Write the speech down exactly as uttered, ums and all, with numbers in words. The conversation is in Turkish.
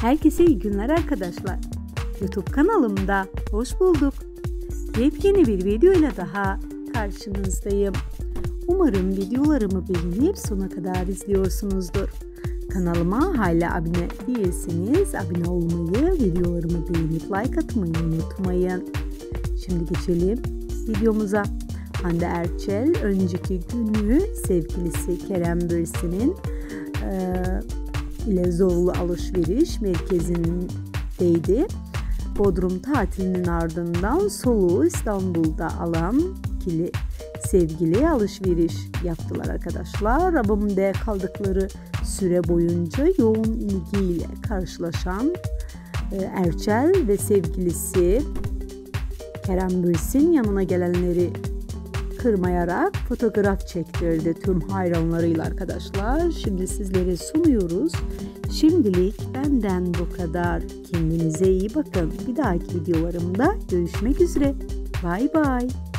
Herkese iyi günler arkadaşlar. YouTube kanalımda hoş bulduk. Yepyeni bir videoyla daha karşınızdayım. Umarım videolarımı beğenip sona kadar izliyorsunuzdur. Kanalıma hala abone değilseniz abone olmayı, videolarımı beğenip like atmayı unutmayın. Şimdi geçelim videomuza. Hande Erçel önceki günü sevgilisi Kerem Bürsin'in e, ile zorlu alışveriş merkezindeydi. Bodrum tatilinin ardından soluğu İstanbul'da alan ikili sevgili alışveriş yaptılar arkadaşlar. Rabım'da kaldıkları süre boyunca yoğun ilgiyle karşılaşan e, Erçel ve sevgilisi Kerem Bürsin yanına gelenleri kırmayarak fotoğraf çektirdi tüm hayranlarıyla arkadaşlar. Şimdi sizlere sunuyoruz. Şimdilik benden bu kadar. Kendinize iyi bakın. Bir dahaki videolarımda görüşmek üzere. Bye bye.